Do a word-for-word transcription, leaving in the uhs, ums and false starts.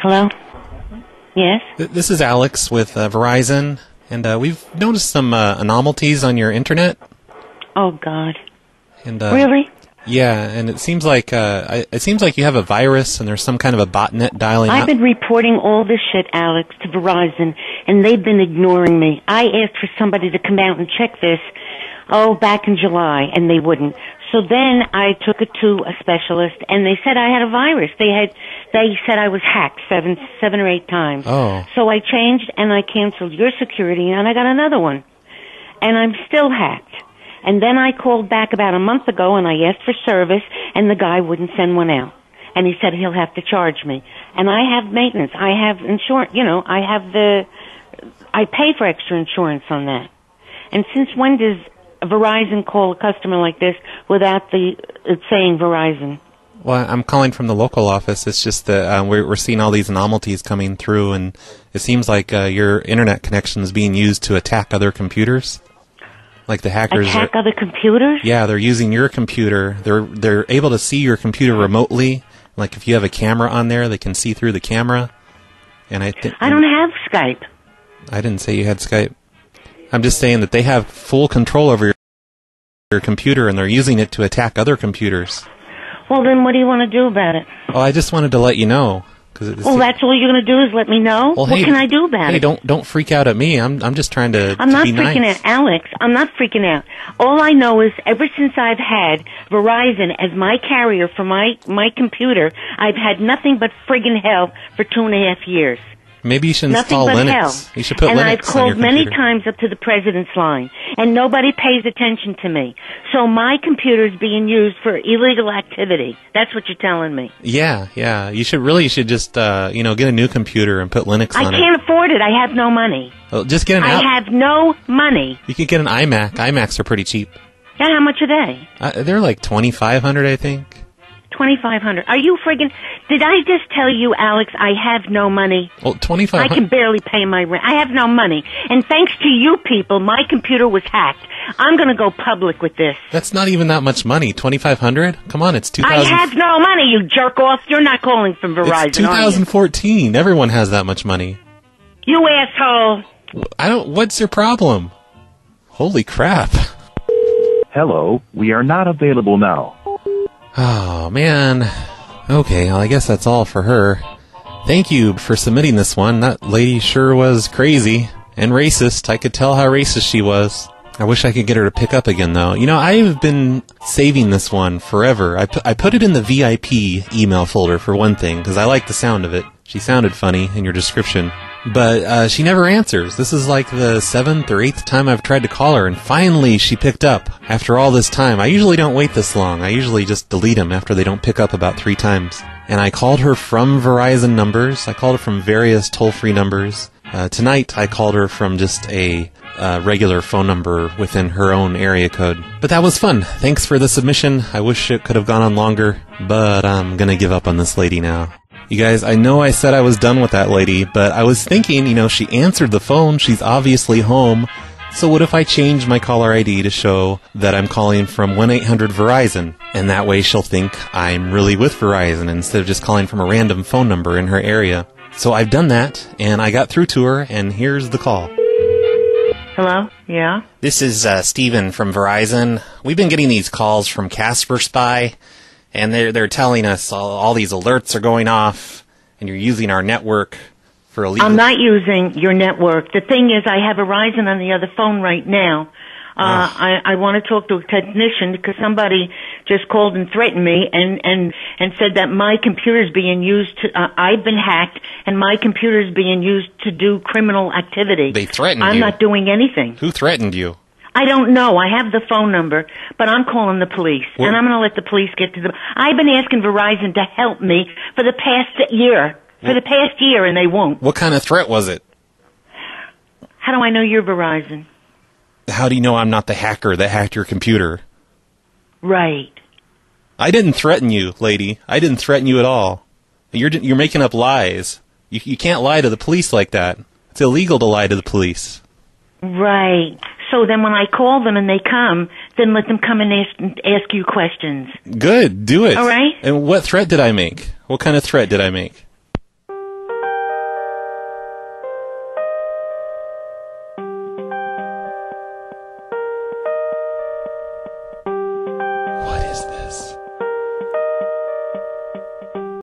Hello? Yes? This is Alex with uh, Verizon, and uh, we've noticed some uh, anomalies on your internet. Oh, God. And, uh, really? Yeah, and it seems like uh, it seems like you have a virus and there's some kind of a botnet dialing I've out. Been reporting all this shit, Alex, to Verizon, and they've been ignoring me. I asked for somebody to come out and check this, oh, back in July, and they wouldn't. So then I took it to a specialist, and they said I had a virus. They had, they said I was hacked seven, seven or eight times. Oh. So I changed, and I canceled your security, and I got another one. And I'm still hacked. And then I called back about a month ago, and I asked for service, and the guy wouldn't send one out. And he said he'll have to charge me. And I have maintenance. I have insurance. You know, I have the, I pay for extra insurance on that. And since when does Verizon call a customer like this without the it saying Verizon? Well, I'm calling from the local office. It's just that uh, we're, we're seeing all these anomalies coming through, and it seems like uh, your internet connection is being used to attack other computers. Like the hackers attack are, other computers? Yeah, they're using your computer. They're they're able to see your computer remotely. Like if you have a camera on there, they can see through the camera. And I think I don't have Skype. I didn't say you had Skype. I'm just saying that they have full control over your, your computer, and they're using it to attack other computers. Well, then what do you want to do about it? Well, I just wanted to let you know. Well, oh, that's all you're going to do is let me know? Well, hey, what can I do about hey, it? Hey, don't, don't freak out at me. I'm, I'm just trying to, I'm to be nice. I'm not freaking out, Alex. I'm not freaking out. All I know is ever since I've had Verizon as my carrier for my, my computer, I've had nothing but friggin' hell for two and a half years. Maybe you should install Linux. Nothing but hell. You should put Linux on your computer. And I've called many times up to the president's line, and nobody pays attention to me. So my computer is being used for illegal activity. That's what you're telling me. Yeah, yeah. You should really, you should just, uh, you know, get a new computer and put Linux on it. I can't afford it. I have no money. Well, just get an. I have no money. You could get an iMac. iMacs are pretty cheap. Yeah, how much are they? Uh, they're like twenty five hundred, I think. twenty-five hundred. Are you friggin'... Did I just tell you, Alex, I have no money? Well, twenty-five hundred... I can barely pay my rent. I have no money. And thanks to you people, my computer was hacked. I'm going to go public with this. That's not even that much money. twenty-five hundred? Come on, it's two thousand... I have no money, you jerk-off. You're not calling from Verizon, it's two thousand fourteen. Everyone has that much money. You asshole. I don't... What's your problem? Holy crap. Hello. We are not available now. Oh, man. Okay, well, I guess that's all for her. Thank you for submitting this one. That lady sure was crazy and racist. I could tell how racist she was. I wish I could get her to pick up again, though. You know, I've been saving this one forever. I, pu I put it in the V I P email folder, for one thing, because I like the sound of it. She sounded funny in your description. But uh, she never answers. This is like the seventh or eighth time I've tried to call her, and finally she picked up after all this time. I usually don't wait this long. I usually just delete them after they don't pick up about three times. And I called her from Verizon numbers. I called her from various toll-free numbers. Uh, tonight I called her from just a uh, regular phone number within her own area code. But that was fun. Thanks for the submission. I wish it could have gone on longer, but I'm going to give up on this lady now. You guys, I know I said I was done with that lady, but I was thinking, you know, she answered the phone. She's obviously home. So what if I change my caller I D to show that I'm calling from one eight hundred Verizon? And that way she'll think I'm really with Verizon instead of just calling from a random phone number in her area. So I've done that, and I got through to her, and here's the call. Hello? Yeah? This is uh, Steven from Verizon. We've been getting these calls from Casper Spy. And they're, they're telling us all, all these alerts are going off, and you're using our network for illegal... I'm not using your network. The thing is, I have Verizon on the other phone right now. Uh, oh. I, I want to talk to a technician because somebody just called and threatened me and, and, and said that my computer's being used to... Uh, I've been hacked, and my computer's being used to do criminal activity. They threatened I'm you. I'm not doing anything. Who threatened you? I don't know. I have the phone number, but I'm calling the police, well, and I'm going to let the police get to them. I've been asking Verizon to help me for the past year, for well, the past year, and they won't. What kind of threat was it? How do I know you're Verizon? How do you know I'm not the hacker that hacked your computer? Right. I didn't threaten you, lady. I didn't threaten you at all. You're, you're making up lies. You, you can't lie to the police like that. It's illegal to lie to the police. Right. So then when I call them and they come, then let them come and ask, ask you questions. Good. Do it. All right. And what threat did I make? What kind of threat did I make?